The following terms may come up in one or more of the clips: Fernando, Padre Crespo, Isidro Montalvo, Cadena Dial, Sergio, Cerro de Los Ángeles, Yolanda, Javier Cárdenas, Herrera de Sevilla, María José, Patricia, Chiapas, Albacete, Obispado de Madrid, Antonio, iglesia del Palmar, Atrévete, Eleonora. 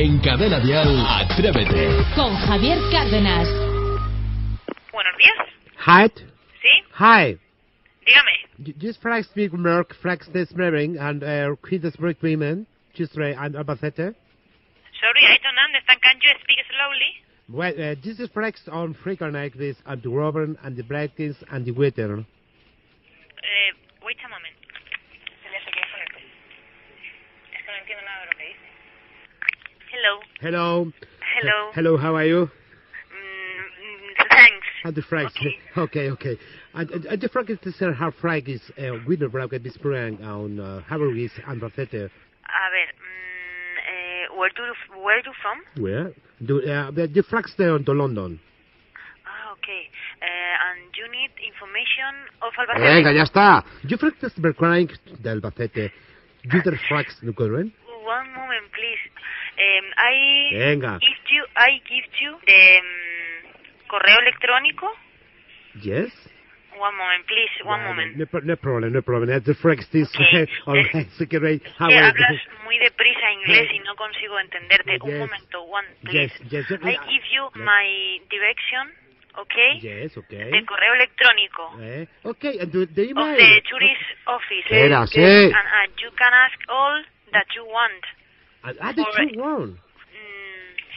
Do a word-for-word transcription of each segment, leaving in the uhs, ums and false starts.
En Cadena Dial, Atrévete. Con Javier Cárdenas. Buenos días. Hi. Sí. Hi. Dígame. Just Frax Big Merck, Frax Desmering, and Quidditch Break Women, Chisre and Albacete. Sorry, I don't understand. Can you speak slowly? Well, uh, this is Frax on Freakonek, this, and the Robin, and the Blackins, and the Witter. Eh, wait a moment. Es que no entiendo nada de lo que dice. Hello. Hello. Hello. Hello, how are you? Mm, thanks. And the Franks. Okay, okay. okay. And, and, and the Frank is to say how Frank is uh, winner bracket this spring on uh, Havergis and Rosette. A ver, mm, uh, where, do you, where are you from? Where? Do, uh, the the Franks there on to London. Ah, okay. Uh, and you need information of Albacete. Venga, ya está. You Frank is the Frank de Albacete. You the Franks, no corren? One moment, please. Um, I Venga. give you, I give you the um, correo electrónico. Yes. One moment, please. One yeah, moment. No, no problem, no problem. That's the Franks this okay. Alright, secretary. How are you? Hablas muy deprisa inglés y no consigo entenderte. Yes. Un momento, one, please. Yes, yes. I give you yes. my direction. Okay. Yes, okay. The correo electrónico. Eh? Okay, and the, the email. Of the tourist okay. office. Era, yes. Yes. And uh, you can ask all that you want. Ah, ah that you want. Mm,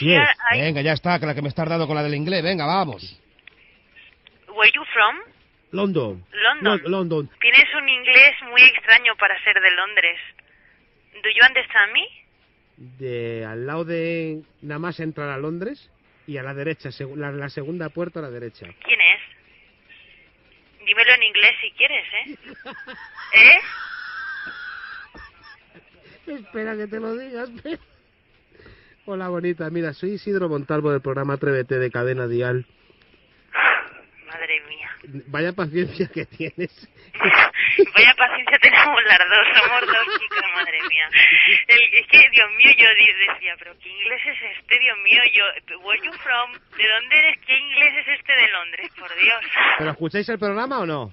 yes. I... Venga, ya está, que la que me está dando con la del inglés. Venga, vamos. Where you from? London. London. No, London. Tienes un inglés muy extraño para ser de Londres. Do you understand me? De al lado de nada más entrar a Londres. Y a la derecha, la, la segunda puerta a la derecha. ¿Quién es? Dímelo en inglés si quieres, ¿eh? ¿Eh? Espera que te lo digas. Hola, bonita. Mira, soy Isidro Montalvo del programa Atrévete de Cadena Dial. Madre mía. Vaya paciencia que tienes. Vaya paciencia tenemos las dos, somos dos chicos, madre mía. El, es que, Dios mío, yo decía, pero ¿qué inglés es este? Dios mío, yo, where you from? ¿De dónde eres? ¿Qué inglés es este de Londres? Por Dios. ¿Pero escucháis el programa o no?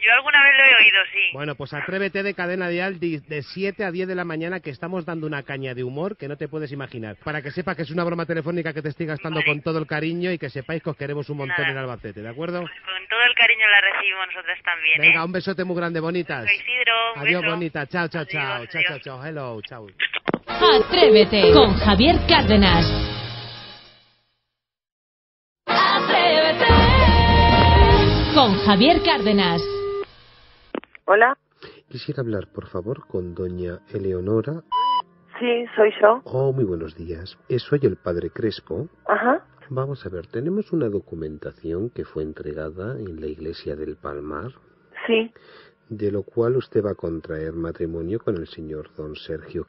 Yo alguna vez lo he oído, sí. Bueno, pues Atrévete de Cadena Dial de siete a diez de la mañana, que estamos dando una caña de humor que no te puedes imaginar. Para que sepas que es una broma telefónica que te estoy gastando vale. con todo el cariño y que sepáis que os queremos un montón Nada. en Albacete, ¿de acuerdo? Pues con todo el cariño la recibimos nosotras también, Venga, ¿eh? un besote muy grande, bonitas. Soy Isidro, un Adiós, beso. bonita. Chao, chao, chao. Adiós, chao, adiós. chao, chao. Hello, chao. Atrévete con Javier Cárdenas. Con Javier Cárdenas. Hola. Quisiera hablar, por favor, con doña Eleonora. Sí, soy yo. Oh, muy buenos días. Soy el padre Crespo. Ajá. Vamos a ver, tenemos una documentación que fue entregada en la iglesia del Palmar. Sí. De lo cual usted va a contraer matrimonio con el señor don Sergio.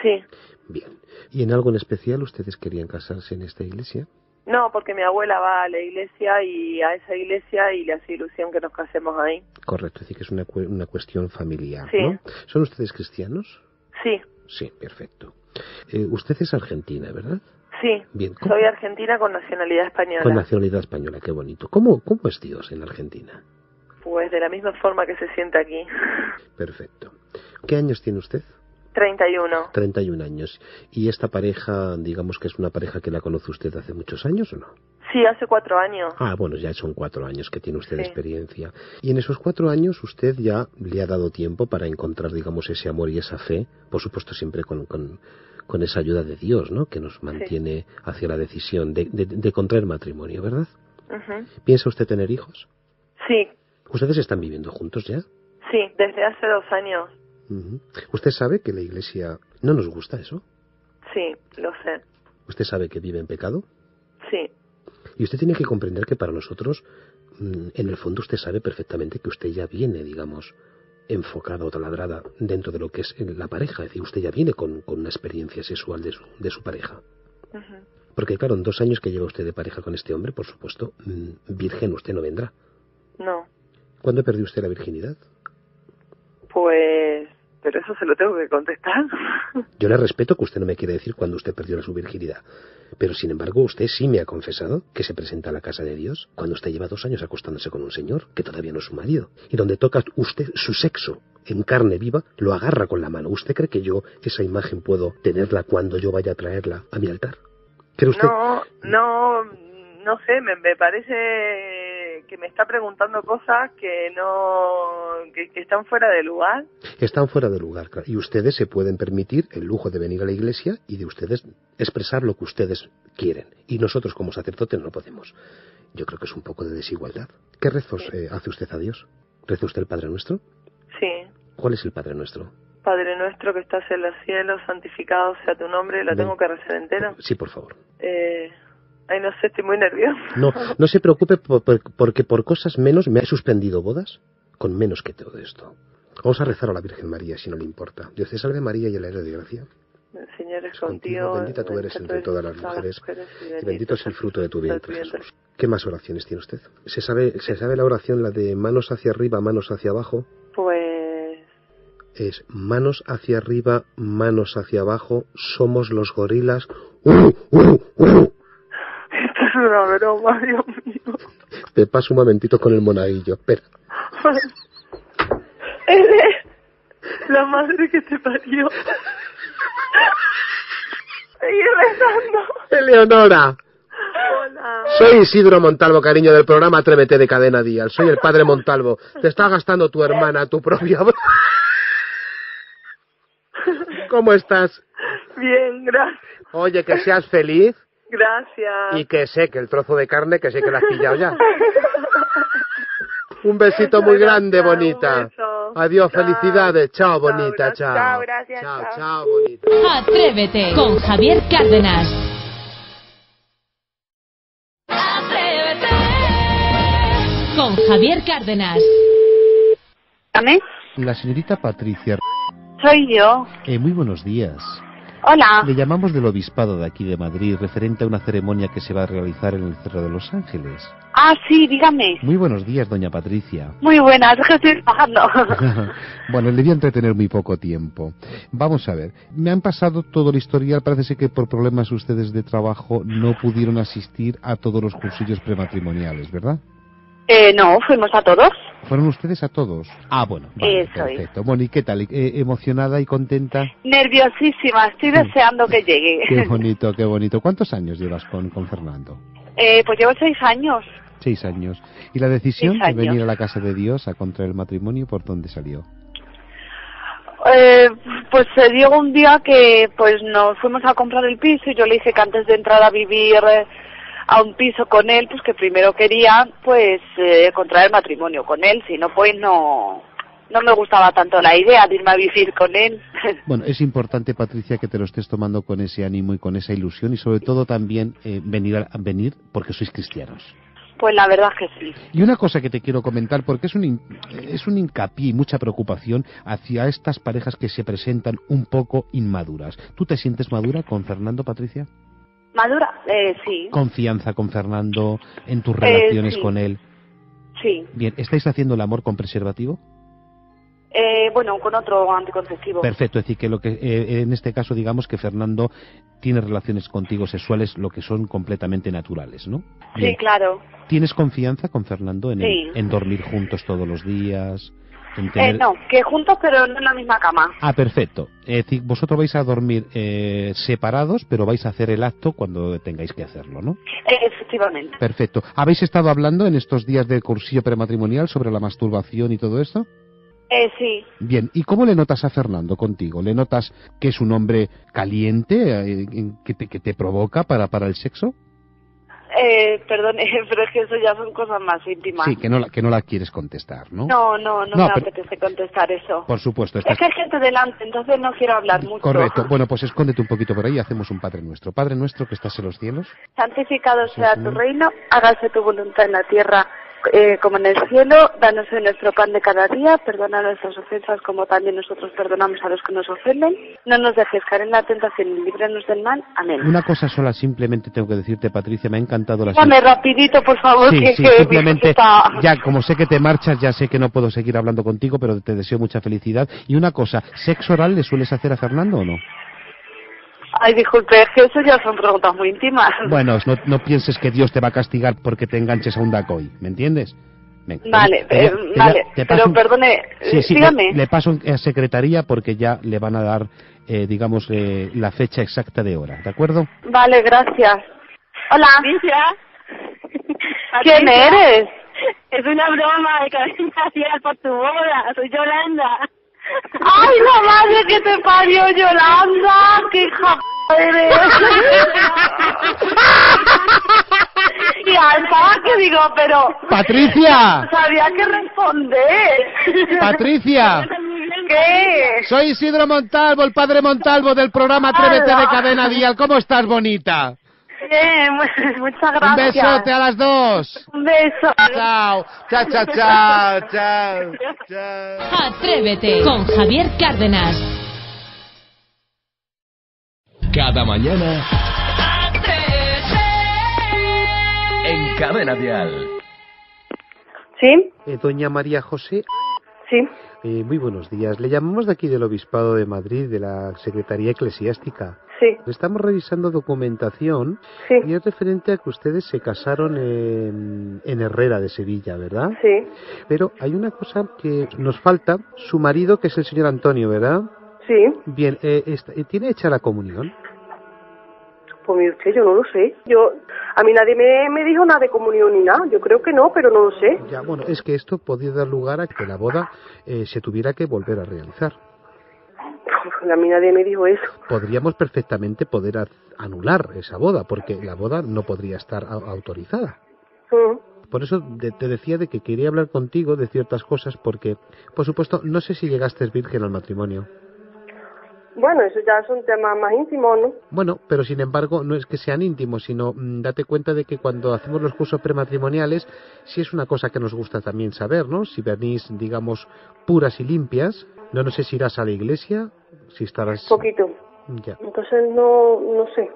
Sí. Bien. ¿Y en algo en especial ustedes querían casarse en esta iglesia? No, porque mi abuela va a la iglesia y a esa iglesia y le hace ilusión que nos casemos ahí. Correcto, es decir, que es una, cu una cuestión familiar, sí. ¿no? ¿Son ustedes cristianos? Sí. Sí, perfecto. Eh, usted es argentina, ¿verdad? Sí, Bien, soy argentina con nacionalidad española. Con nacionalidad española, qué bonito. ¿Cómo, cómo es Dios en Argentina? Pues de la misma forma que se siente aquí. Perfecto. ¿Qué años tiene usted? treinta y uno. treinta y uno años. ¿Y esta pareja, digamos que es una pareja que la conoce usted hace muchos años o no? Sí, hace cuatro años. Ah, bueno, ya son cuatro años que tiene usted sí. experiencia. Y en esos cuatro años usted ya le ha dado tiempo para encontrar, digamos, ese amor y esa fe, por supuesto siempre con, con, con esa ayuda de Dios, ¿no?, que nos mantiene sí. hacia la decisión de, de, de contraer matrimonio, ¿verdad? Uh-huh. ¿Piensa usted tener hijos? Sí. ¿Ustedes están viviendo juntos ya? Sí, desde hace dos años. Usted sabe que la iglesia no nos gusta eso. Sí, lo sé. ¿Usted sabe que vive en pecado? Sí. Y usted tiene que comprender que para nosotros, en el fondo usted sabe perfectamente que usted ya viene, digamos, enfocada o taladrada dentro de lo que es la pareja. Es decir, usted ya viene con, con una experiencia sexual de su, de su pareja. Uh-huh. Porque claro, en dos años que lleva usted de pareja con este hombre, por supuesto, virgen usted no vendrá. No. ¿Cuándo perdió usted la virginidad? Pues... pero eso se lo tengo que contestar. Yo le respeto que usted no me quiere decir cuándo usted perdió su virginidad, pero sin embargo usted sí me ha confesado que se presenta a la casa de Dios cuando usted lleva dos años acostándose con un señor que todavía no es su marido, y donde toca usted su sexo en carne viva, lo agarra con la mano. ¿Usted cree que yo esa imagen puedo tenerla cuando yo vaya a traerla a mi altar? ¿Cree usted? No, no, no sé, me, me parece... que me está preguntando cosas que no que, que están fuera de lugar. Están fuera de lugar, claro. Y ustedes se pueden permitir el lujo de venir a la iglesia y de ustedes expresar lo que ustedes quieren. Y nosotros como sacerdotes no lo podemos. Yo creo que es un poco de desigualdad. ¿Qué rezos sí. eh, hace usted a Dios? ¿Reza usted el Padre Nuestro? Sí. ¿Cuál es el Padre Nuestro? Padre Nuestro que estás en los cielos, santificado sea tu nombre. ¿La Ven. tengo que rezar entera? Sí, por favor. Eh... Ay, no sé, estoy muy nerviosa. No, no se preocupe por, por, porque por cosas menos me he suspendido bodas con menos que todo esto. Vamos a rezar a la Virgen María, si no le importa. Dios te salve María, llena eres de gracia. El Señor es contigo, contigo. Bendita tú eres entre todas las mujeres, mujeres y, bendito y bendito es el fruto de tu vientre, Jesús. ¿Qué más oraciones tiene usted? ¿Se sabe, se sabe la oración, la de manos hacia arriba, manos hacia abajo? Pues... Es manos hacia arriba, manos hacia abajo, somos los gorilas... ¡Uh, uh, uh! Una broma, Dios mío. Te paso un momentito con el monaguillo, espera. Eres la madre que te parió. Seguí rezando. Eleonora. Hola. Soy Isidro Montalvo, cariño, del programa Atrévete de Cadena Dial. Soy el padre Montalvo. Te está gastando tu hermana, tu propia... ¿Cómo estás? Bien, gracias. Oye, que seas feliz. Gracias. Y que sé que el trozo de carne, que sé que lo has pillado ya. Un besito muy gracias, grande, bonita. Adiós, chao. Felicidades. Chao, chao bonita, chao. Chao, gracias. Chao, chao, chao, bonita. Atrévete con Javier Cárdenas. Atrévete con Javier Cárdenas. ¿Dame? La señorita Patricia. Soy yo. Eh, muy buenos días. Hola. Le llamamos del Obispado de aquí de Madrid, referente a una ceremonia que se va a realizar en el Cerro de Los Ángeles. Ah, sí, dígame. Muy buenos días, doña Patricia. Muy buenas, que estoy trabajando. Bueno, le voy a entretener muy poco tiempo. Vamos a ver, me han pasado todo el historial, parece ser que por problemas ustedes de trabajo no pudieron asistir a todos los cursillos prematrimoniales, ¿verdad? Eh, no, fuimos a todos. ¿Fueron ustedes a todos? Ah, bueno, vale, Eso perfecto. Es. Bueno, ¿y qué tal? ¿E- ¿Emocionada y contenta? Nerviosísima, estoy deseando que llegue. Qué bonito, qué bonito. ¿Cuántos años llevas con, con Fernando? Eh, pues llevo seis años. Seis años. ¿Y la decisión de venir a la casa de Dios a contraer el matrimonio, por dónde salió? Eh, pues se dio un día que pues nos fuimos a comprar el piso y yo le dije que antes de entrar a vivir... Eh, a un piso con él, pues que primero quería, pues, eh, contraer matrimonio con él, si no, pues, no, no me gustaba tanto la idea de irme a vivir con él. Bueno, es importante, Patricia, que te lo estés tomando con ese ánimo y con esa ilusión, y sobre todo también eh, venir, a, venir porque sois cristianos. Pues la verdad que sí. Y una cosa que te quiero comentar, porque es un, es un hincapié y mucha preocupación hacia estas parejas que se presentan un poco inmaduras. ¿Tú te sientes madura con Fernando, Patricia? Madura, eh, sí. Confianza con Fernando, en tus relaciones eh, sí. con él. Sí. Bien, ¿estáis haciendo el amor con preservativo? Eh, bueno, con otro anticonceptivo. Perfecto, es decir, que, lo que eh, en este caso digamos que Fernando tiene relaciones contigo sexuales, lo que son completamente naturales, ¿no? Bien. Sí, claro. ¿Tienes confianza con Fernando en, sí. el, en dormir juntos todos los días? Tener... Eh, no, que juntos pero no en la misma cama. Ah, perfecto. Es decir, vosotros vais a dormir eh, separados, pero vais a hacer el acto cuando tengáis que hacerlo, ¿no? Efectivamente. Perfecto. ¿Habéis estado hablando en estos días del cursillo prematrimonial sobre la masturbación y todo esto? Eh, sí. Bien, ¿y cómo le notas a Fernando contigo? ¿Le notas que es un hombre caliente, eh, que, te, que te provoca para, para el sexo? Eh, perdón, pero es que eso ya son cosas más íntimas. Sí, que no la, que no la quieres contestar, ¿no? No, no, no, no me pero... apetece contestar eso. Por supuesto. Estás... Es que hay gente delante, entonces no quiero hablar mucho. Correcto. Bueno, pues escóndete un poquito por ahí y hacemos un Padre Nuestro. Padre Nuestro que estás en los cielos. Santificado sea tu reino, hágase tu voluntad en la tierra eh, como en el cielo, danos hoy nuestro pan de cada día, perdona nuestras ofensas como también nosotros perdonamos a los que nos ofenden, no nos dejes caer en la tentación y líbranos del mal. Amén. Una cosa sola simplemente tengo que decirte, Patricia, me ha encantado la... Dame rapidito, por favor. Sí, que, sí, que simplemente, está... ya como sé que te marchas, ya sé que no puedo seguir hablando contigo, pero te deseo mucha felicidad. Y una cosa, ¿sexo oral le sueles hacer a Fernando o no? Ay, disculpe, es que eso ya son preguntas muy íntimas. Bueno, no, no pienses que Dios te va a castigar porque te enganches a un dacoy, ¿me entiendes? Venga, vale, te, te, te, vale, te pero un... perdone, sí, sí, dígame. Le, le paso a secretaría porque ya le van a dar, eh, digamos, eh, la fecha exacta de hora, ¿de acuerdo? Vale, gracias. Hola. ¿Patricia? ¿Quién eres? Es una broma de Cadena Dial por tu boda, soy Yolanda. ¡Ay, la madre que te parió, Yolanda! ¡Qué hija eres! Y alzaba que digo, pero... ¡Patricia! Sabía que responder. ¡Patricia! ¿Qué? Soy Isidro Montalvo, el padre Montalvo del programa Atrévete de Cadena Dial. ¿Cómo estás, bonita? Bien, muchas gracias. Un besote a las dos. Un beso. Chao, chao, chao, chao, chao, chao. Atrévete con Javier Cárdenas. Cada mañana. Atrévete. En Cadena Dial. ¿Sí? Eh, Doña María José. Sí. Eh, muy buenos días. Le llamamos de aquí del Obispado de Madrid, de la Secretaría Eclesiástica. Sí. Estamos revisando documentación, sí, y es referente a que ustedes se casaron en, en Herrera de Sevilla, ¿verdad? Sí. Pero hay una cosa que nos falta, su marido, que es el señor Antonio, ¿verdad? Sí. Bien, eh, está, ¿tiene hecha la comunión? Pues mire usted, yo no lo sé. Yo, a mí nadie me, me dijo nada de comunión ni nada. Yo creo que no, pero no lo sé. Ya, bueno, es que esto podía dar lugar a que la boda eh, se tuviera que volver a realizar. A mí nadie me dijo eso. Podríamos perfectamente poder anular esa boda, porque la boda no podría estar autorizada. Uh-huh. Por eso te decía de que quería hablar contigo de ciertas cosas, porque, por supuesto, no sé si llegaste virgen al matrimonio. Bueno, eso ya es un tema más íntimo, ¿no? Bueno, pero sin embargo, no es que sean íntimos, sino mmm, date cuenta de que cuando hacemos los cursos prematrimoniales, sí es una cosa que nos gusta también saber, ¿no? Si venís, digamos, puras y limpias, no, no sé si irás a la iglesia, si estarás... Poquito. Ya. Entonces no, no sé.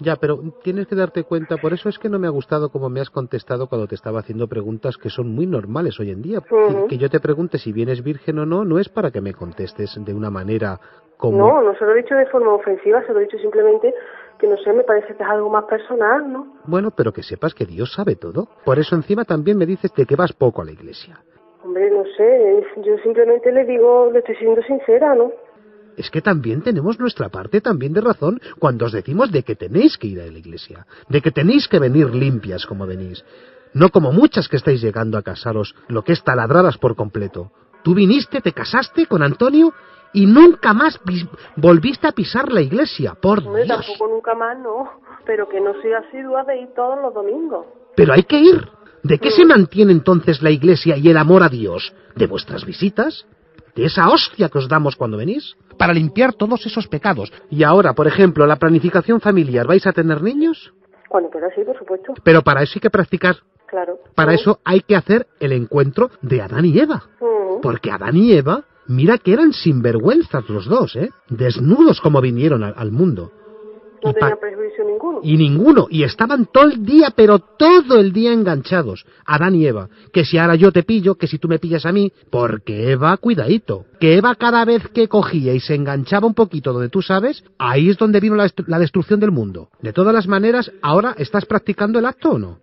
Ya, pero tienes que darte cuenta, por eso es que no me ha gustado como me has contestado cuando te estaba haciendo preguntas que son muy normales hoy en día. Uh-huh. Que yo te pregunte si vienes virgen o no, no es para que me contestes de una manera como... No, no se lo he dicho de forma ofensiva, se lo he dicho simplemente que no sé, me parece que es algo más personal, ¿no? Bueno, pero que sepas que Dios sabe todo. Por eso encima también me dices de que vas poco a la iglesia. Hombre, no sé, yo simplemente le digo, le estoy siendo sincera, ¿no? Es que también tenemos nuestra parte también de razón cuando os decimos de que tenéis que ir a la iglesia, de que tenéis que venir limpias como venís, no como muchas que estáis llegando a casaros, lo que es taladradas por completo. Tú viniste, te casaste con Antonio y nunca más volviste a pisar la iglesia, por Dios. No, tampoco nunca más, no, pero que no soy asidua de ir todos los domingos. Pero hay que ir. ¿De qué se mantiene entonces la iglesia y el amor a Dios? ¿De vuestras visitas? ¿De esa hostia que os damos cuando venís? Para limpiar todos esos pecados. Y ahora, por ejemplo, la planificación familiar, ¿vais a tener niños? Cuando pueda, sí, por supuesto. Pero para eso hay que practicar. Claro. Para sí. Eso hay que hacer el encuentro de Adán y Eva. Uh-huh. Porque Adán y Eva, mira que eran sinvergüenzas los dos, ¿eh? Desnudos como vinieron al, al mundo. No tenían prejuicio ninguno. Y ninguno. Y estaban todo el día, pero todo el día enganchados. Adán y Eva. Que si ahora yo te pillo, que si tú me pillas a mí. Porque Eva, cuidadito. Que Eva cada vez que cogía y se enganchaba un poquito donde tú sabes, ahí es donde vino la, la destrucción del mundo. De todas las maneras, ¿ahora estás practicando el acto o no?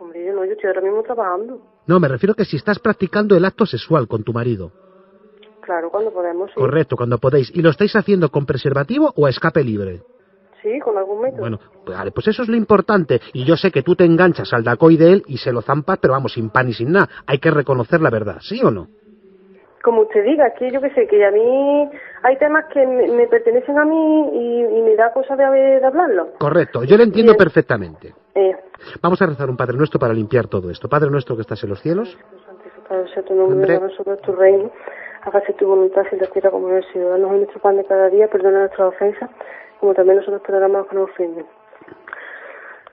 Hombre, yo no, yo estoy ahora mismo trabajando. No, me refiero que si estás practicando el acto sexual con tu marido. Claro, cuando podemos. Sí. Correcto, cuando podéis. ¿Y lo estáis haciendo con preservativo o a escape libre? Sí, con algún método. Bueno, pues, vale, pues eso es lo importante. Y yo sé que tú te enganchas al dacoy de él y se lo zampas, pero vamos, sin pan y sin nada. Hay que reconocer la verdad, ¿sí o no? Como usted diga, que yo qué sé, que a mí hay temas que me, me pertenecen a mí y, y me da cosa de, haber, de hablarlo. Correcto, yo lo entiendo Bien. perfectamente. Eh. Vamos a rezar un Padre Nuestro para limpiar todo esto. Padre Nuestro que estás en los cielos. Santificado sea tu nombre, sobre tu reino. Hágase tu voluntad en la tierra como en el cielo. Danos nuestro pan de cada día, perdona nuestras ofensas, como también nosotros perdonamos a los que nos ofenden.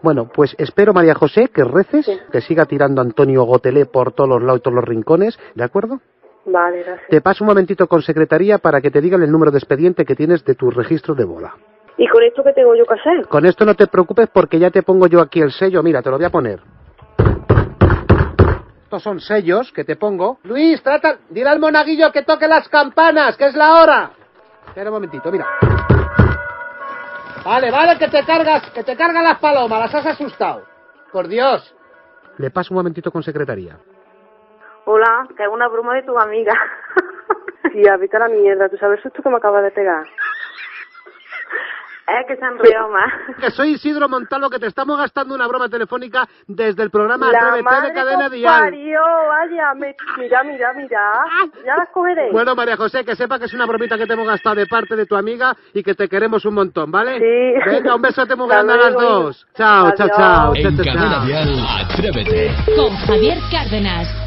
Bueno, pues espero, María José, que reces, sí. que siga tirando Antonio Gotelé por todos los lados y todos los rincones, ¿de acuerdo? Vale, gracias. Te paso un momentito con secretaría para que te digan el número de expediente que tienes de tu registro de boda. ¿Y con esto qué tengo yo que hacer? Con esto no te preocupes porque ya te pongo yo aquí el sello, mira, te lo voy a poner. Estos son sellos que te pongo. Luis, trata, dile al monaguillo que toque las campanas, que es la hora. Espera un momentito, mira. Vale, vale, que te cargas, que te cargan las palomas, las has asustado. Por Dios. Le paso un momentito con secretaría. Hola, que es una broma de tu amiga. Tía, vete a la mierda, ¿tú sabes esto que me acabas de pegar? Es que se han reído más. Que soy Isidro Montalvo, que te estamos gastando una broma telefónica desde el programa Atrévete de Cadena Dial. Vaya, me... mira, mira, mira. Ya las cogeré. Bueno, María José, que sepa que es una bromita que te hemos gastado de parte de tu amiga y que te queremos un montón, ¿vale? Sí. Venga, un besote muy grande a las dos. Chao, chao, chao. En Cadena Dial, Atrévete. Con Javier Cárdenas.